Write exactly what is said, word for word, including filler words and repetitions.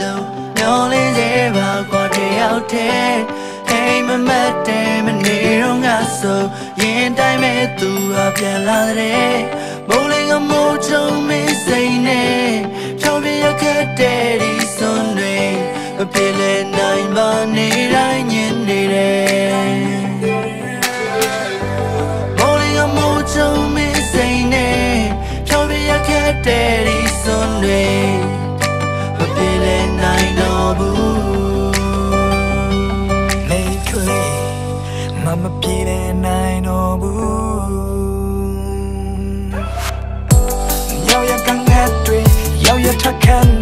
low, only zero quad out there. Hey, my mate, my near on us so yen time it to up your ladder. Bowling a mojo, miss ain't show me a cat daddy Sunday. A pillar nine bunny, I need it. Bowling a mojo, miss ain't show me a cat daddy Sunday. I'm a kid and I know boo. Yo, you can't get it. Yo, you can't.